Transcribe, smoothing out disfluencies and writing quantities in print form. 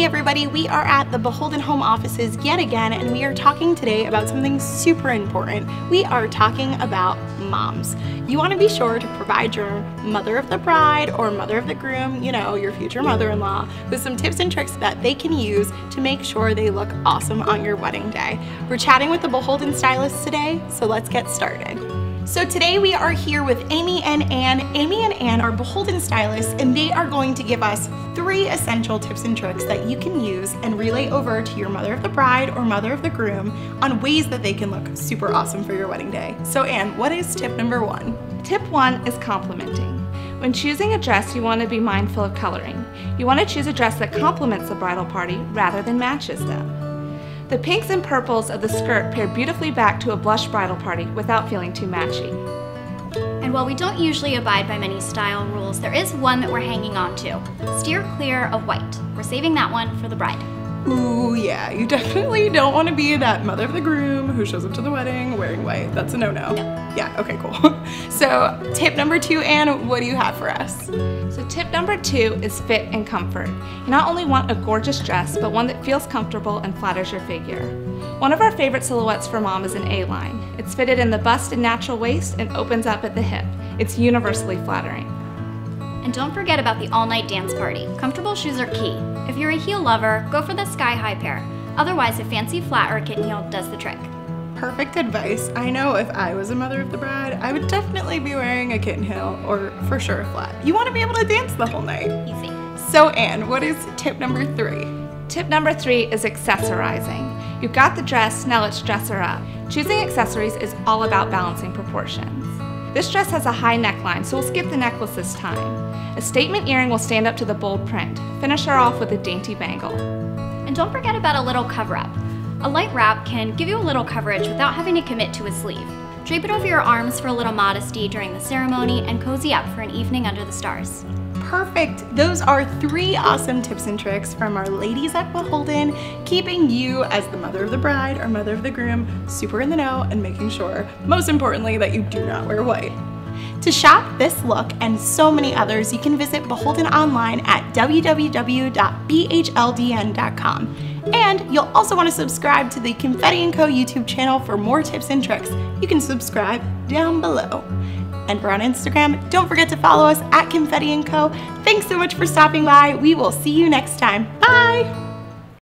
Hey everybody, we are at the BHLDN home offices yet again, and we are talking today about something super important. We are talking about moms. You want to be sure to provide your mother of the bride or mother of the groom, you know, your future mother-in-law, with some tips and tricks that they can use to make sure they look awesome on your wedding day. We're chatting with the BHLDN stylists today, so let's get started. So today we are here with Amy and Ann. Amy and Ann are BHLDN stylists, and they are going to give us three essential tips and tricks that you can use and relay over to your mother of the bride or mother of the groom on ways that they can look super awesome for your wedding day. So Ann, what is tip number one? Tip one is complimenting. When choosing a dress, you want to be mindful of coloring. You want to choose a dress that complements the bridal party rather than matches them. The pinks and purples of the skirt pair beautifully back to a blush bridal party without feeling too matchy. And while we don't usually abide by many style rules, there is one that we're hanging on to. Steer clear of white. We're saving that one for the bride. Ooh, yeah, you definitely don't want to be that mother of the groom who shows up to the wedding wearing white. That's a no-no. No. Yeah, okay, cool. So tip number two, Ann, what do you have for us? So tip number two is fit and comfort. You not only want a gorgeous dress, but one that feels comfortable and flatters your figure. One of our favorite silhouettes for mom is an A-line. It's fitted in the bust and natural waist and opens up at the hip. It's universally flattering. And don't forget about the all-night dance party. Comfortable shoes are key. If you're a heel lover, go for the sky-high pair. Otherwise, a fancy flat or a kitten heel does the trick. Perfect advice. I know if I was a mother of the bride, I would definitely be wearing a kitten heel or for sure a flat. You want to be able to dance the whole night. Easy. So Ann, what is tip number three? Tip number three is accessorizing. You've got the dress, now let's dress her up. Choosing accessories is all about balancing proportions. This dress has a high neckline, so we'll skip the necklace this time. A statement earring will stand up to the bold print. Finish her off with a dainty bangle. And don't forget about a little cover-up. A light wrap can give you a little coverage without having to commit to a sleeve. Drape it over your arms for a little modesty during the ceremony and cozy up for an evening under the stars. Perfect! Those are three awesome tips and tricks from our ladies at BHLDN, keeping you as the mother of the bride or mother of the groom super in the know and making sure, most importantly, that you do not wear white. To shop this look and so many others, you can visit BHLDN online at www.bhldn.com. And you'll also want to subscribe to the Confetti & Co. YouTube channel for more tips and tricks. You can subscribe down below. And we're on Instagram. Don't forget to follow us at Confetti & Co. Thanks so much for stopping by. We will see you next time. Bye!